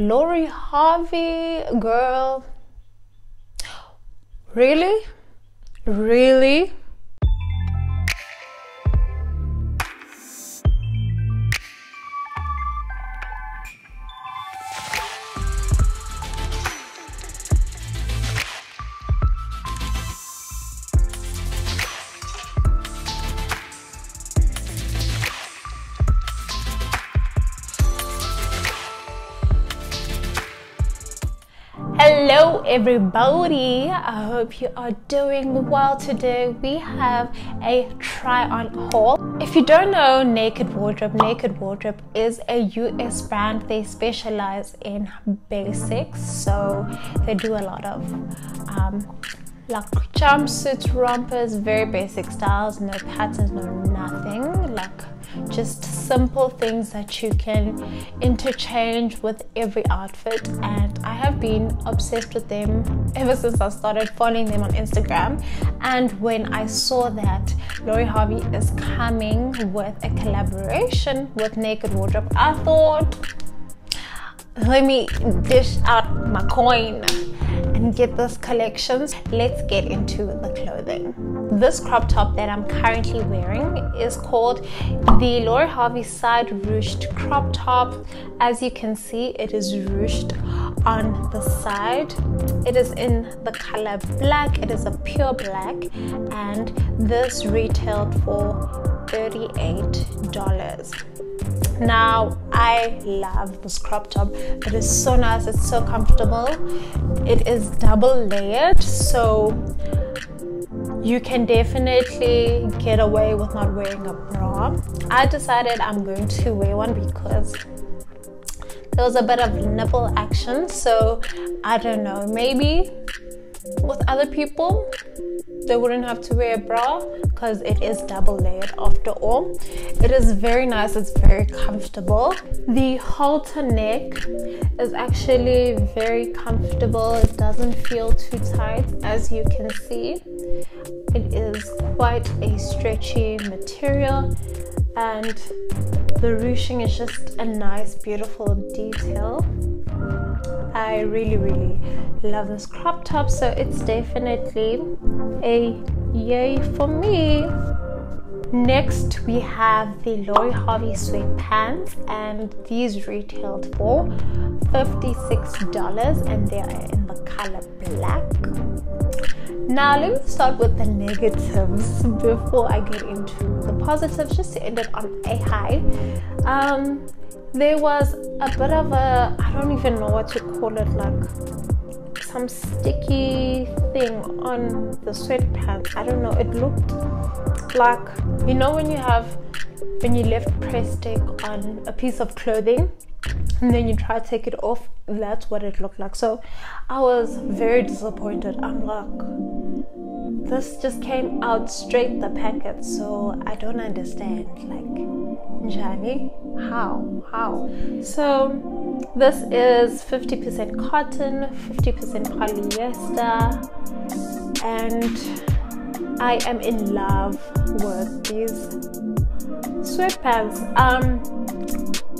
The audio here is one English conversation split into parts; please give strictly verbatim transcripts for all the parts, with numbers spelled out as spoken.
Lori Harvey, girl. Really? Really? Hello everybody, I hope you are doing well. Today we have a try on haul. If you don't know Naked Wardrobe, Naked Wardrobe is a U S brand. They specialize in basics, so they do a lot of um, like jumpsuits, rompers, very basic styles, no patterns, no nothing, like just simple things that you can interchange with every outfit. And I have been obsessed with them ever since I started following them on Instagram. And when I saw that Lori Harvey is coming with a collaboration with Naked Wardrobe, I thought, let me dish out my coin and get this collections. Let's get into the clothing. This crop top that I'm currently wearing is called the Lori Harvey side ruched crop top. As you can see, it is ruched on the side. It is in the color black. It is a pure black, and this retailed for thirty-eight dollars. Now I love this crop top. It is so nice, it's so comfortable. It is double layered, so you can definitely get away with not wearing a bra. I decided I'm going to wear one because there was a bit of nipple action, so I don't know, maybe with other people they wouldn't have to wear a bra because it is double layered after all. It is very nice, it's very comfortable. The halter neck is actually very comfortable. It doesn't feel too tight. As you can see, it is quite a stretchy material, and the ruching is just a nice beautiful detail. I really really love this crop top, so it's definitely a yay for me. Next we have the Lori Harvey sweatpants, and these retailed for fifty-six dollars, and they are in the color black. Now let me start with the negatives before I get into the positives, just to end it on a high. Um, there was a bit of a, I don't even know what to call it, like some sticky thing on the sweatpants. I don't know, it looked like, you know when you have, when you left press stick on a piece of clothing and then you try to take it off, that's what it looked like. So I was very disappointed. I'm like, this just came out straight the packet, so I don't understand, like, Johnny, how how so this is fifty percent cotton, fifty percent polyester, and I am in love with these sweatpants. um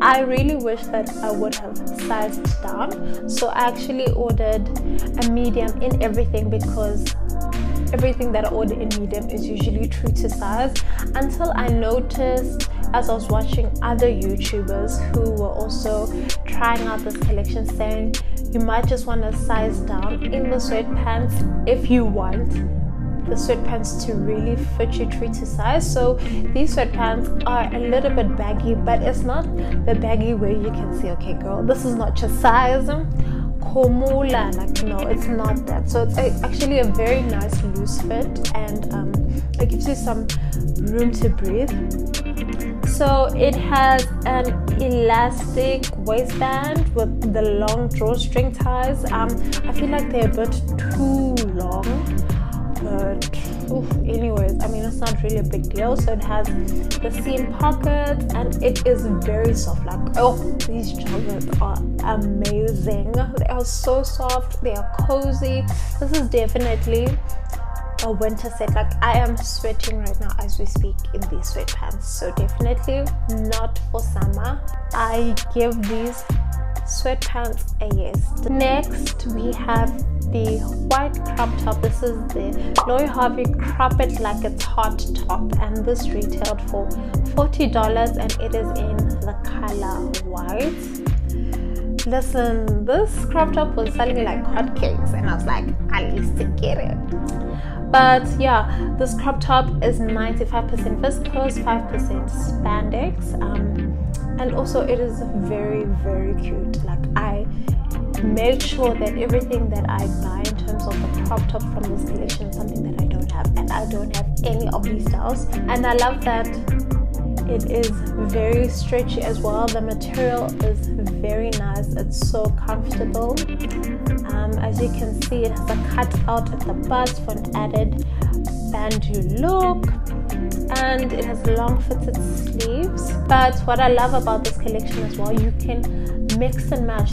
I really wish that I would have sized down, so I actually ordered a medium in everything, because everything that I order in medium is usually true to size, until I noticed as I was watching other YouTubers who were also trying out this collection saying you might just want to size down in the sweatpants if you want the sweatpants to really fit you true to size. So these sweatpants are a little bit baggy, but it's not the baggy where you can see, okay girl, this is not your size, komula, like no, it's not that. So it's a, actually a very nice loose fit, and um, it gives you some room to breathe. So it has an elastic waistband with the long drawstring ties. um, I feel like they're a bit too long, but oof, anyways, I mean, it's not really a big deal. So it has the seam pockets, and it is very soft. Like, oh, these joggers are amazing. They are so soft, they are cozy. This is definitely a winter set. Like, I am sweating right now as we speak in these sweatpants, so definitely not for summer. I give these sweatpants I used. Next we have the white crop top. This is the Lori Harvey Crop It Like It's Hot top, and this retailed for forty dollars, and it is in the color white. Listen, this crop top was selling like hotcakes, and I was like, at least I get it. But yeah, this crop top is ninety-five percent viscose, five percent spandex, um, and also it is very very cute. Like, I made sure that everything that I buy in terms of the crop top from this collection is something that I don't have, and I don't have any of these styles. And I love that it is very stretchy as well. The material is very nice, it's so comfortable. Um, as you can see, it has a cutout at the butt for an added bandeau look, and it has long fitted sleeves. But what I love about this collection as well, you can mix and match.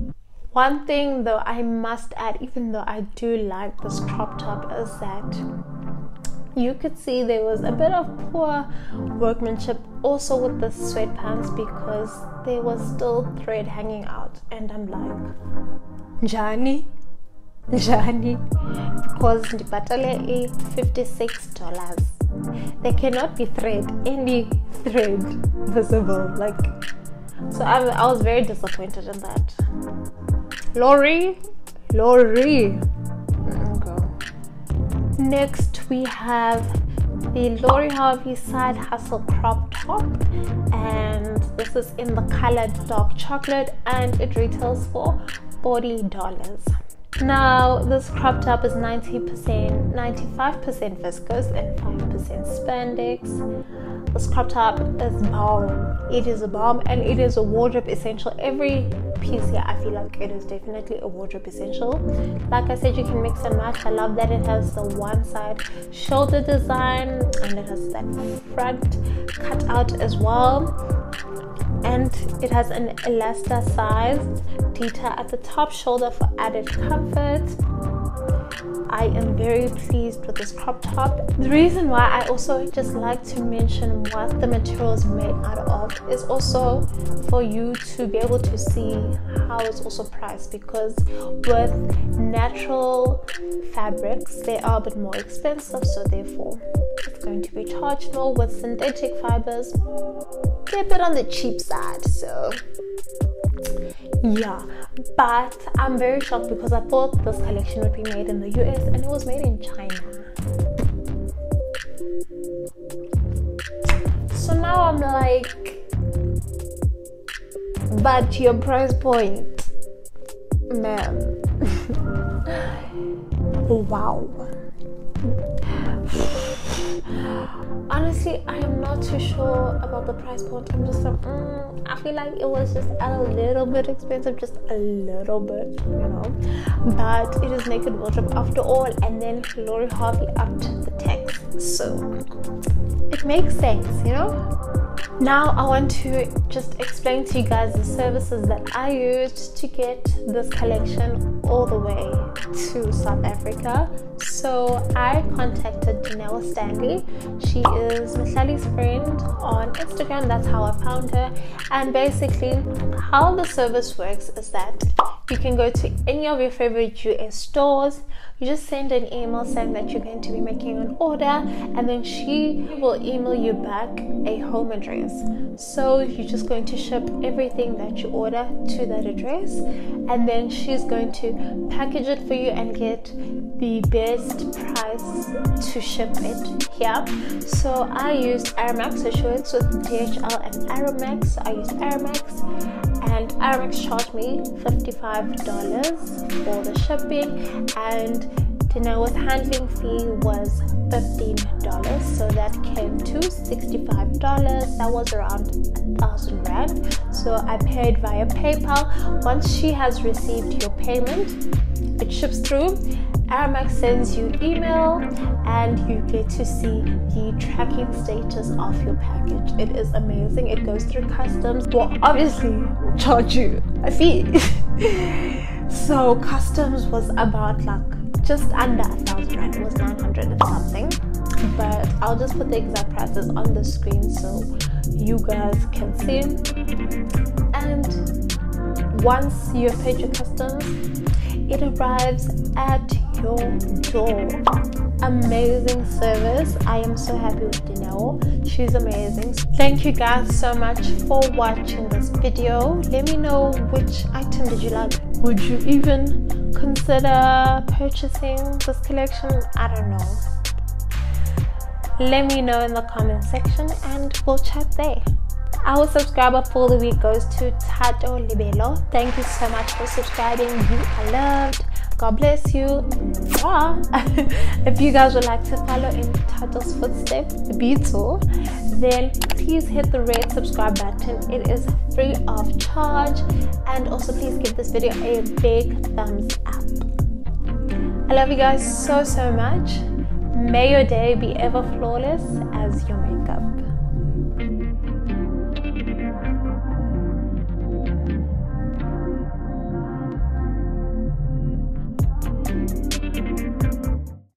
One thing though I must add, even though I do like this crop top, is that you could see there was a bit of poor workmanship also with the sweatpants, because there was still thread hanging out, and I'm like, Jani, Jani, because ndibhatele fifty-six dollars. There cannot be thread, any thread visible, like, so I, I was very disappointed in that. Lori, Lori, girl. Next we have the Lori Harvey Side Hustle Crop Top, and this is in the color dark chocolate, and it retails for forty dollars. Now this crop top is ninety percent, ninety-five percent viscose and five percent spandex. This crop top is bomb. It is a bomb, and it is a wardrobe essential. Every piece here, I feel like it is definitely a wardrobe essential. Like I said, you can mix and match. I love that it has the one side shoulder design, and it has that front cutout as well. And it has an elasticized detail at the top shoulder for added comfort. I am very pleased with this crop top. The reason why I also just like to mention what the material is made out of is also for you to be able to see how it's also priced, because with natural fabrics they are a bit more expensive, so therefore it's going to be charged more. With synthetic fibers, they're a bit on the cheap side, so yeah. But I'm very shocked, because I thought this collection would be made in the U S, and it was made in China. So now I'm like, but your price point, ma'am. Wow. Honestly, I am not too sure about the price point. I'm just like, mm, I feel like it was just a little bit expensive, just a little bit, you know. But it is Naked Wardrobe after all, and then Lori Harvey upped the tax, so it makes sense, you know. Now I want to just explain to you guys the services that I used to get this collection all the way to South Africa. So I contacted Danielle Stanley. She is Michali's friend on Instagram. That's how I found her. And basically how the service works is that you can go to any of your favorite U S stores. You just send an email saying that you're going to be making an order, and then she will email you back a home address. So you're just going to ship everything that you order to that address, and then she's going to package it for you and get the best price to ship it here. So I used Aramex, so she works with D H L and Aramex. So I used Aramex, and Aramex charged me fifty-five dollars for the shipping, and Danielle's handling fee was fifteen dollars, so that came to sixty-five dollars. That was around a thousand rand. So I paid via PayPal. Once she has received your payment, it ships through. Aramex sends you email, and you get to see the tracking status of your package. It is amazing. It goes through customs. Well, obviously charge you a fee. So customs was about like just under a thousand rand. It was nine hundred and something, but I'll just put the exact prices on the screen so you guys can see. And Once you have paid your customs, it arrives at your door. Amazing service. I am so happy with Danielle. She's amazing. Thank you guys so much for watching this video. Let me know which item did you like. Would you even consider purchasing this collection? I don't know. Let me know in the comment section and we'll chat there. Our subscriber for the week goes to Tato Libelo. Thank you so much for subscribing. You are loved. God bless you. If you guys would like to follow in Tato's footsteps, be so, then please hit the red subscribe button. It is free of charge. And also please give this video a big thumbs up. I love you guys so, so much. May your day be ever flawless as your